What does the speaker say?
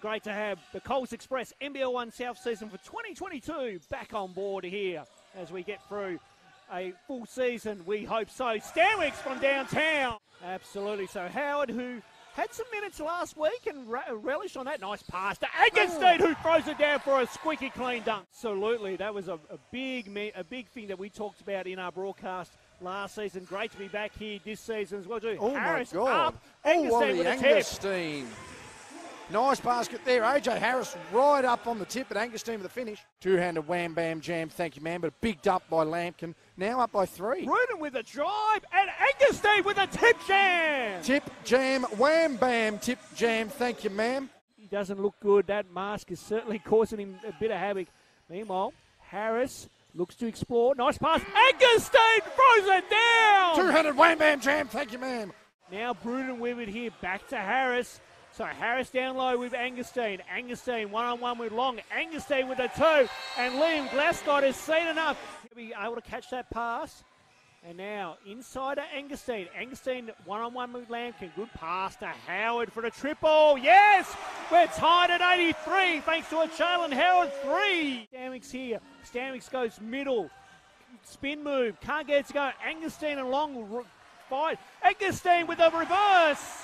Great to have the Coles Express NBL1 South season for 2022 back on board here as we get through a full season. We hope so. Stanwix from downtown. Absolutely. So Howard, who had some minutes last week and relished on that nice pass to Angerstein, who throws it down for a squeaky clean dunk. Absolutely. That was a big thing that we talked about in our broadcast last season. Great to be back here this season as well. Oh, Harris, my God. Up. Angerstein with a tip. Angerstein. Nice basket there. AJ Harris right up on the tip, but Angerstein with the finish. Two-handed wham, bam, jam. Thank you, man. But bigged up by Lampkin. Now up by 3. Brunton with a drive, and Angerstein with a tip jam. Tip jam, wham, bam, tip jam. Thank you, ma'am. He doesn't look good. That mask is certainly causing him a bit of havoc. Meanwhile, Harris looks to explore. Nice pass. Angerstein throws it down. Two-handed wham, bam, jam. Thank you, ma'am. Now Brunton with it here. Back to Harris. So Harris down low with Angerstein. Angerstein one-on-one with Long. Angerstein with a 2. And Liam Glasgow has seen enough. He'll be able to catch that pass. And now inside to Angerstein. Angerstein one-on-one with Lampkin. Good pass to Howard for the triple. Yes! We're tied at 83 thanks to a Jalen Howard 3. Stanwix here. Stanwix goes middle. Spin move. Can't get it to go. Angerstein and Long fight. Angerstein with a reverse.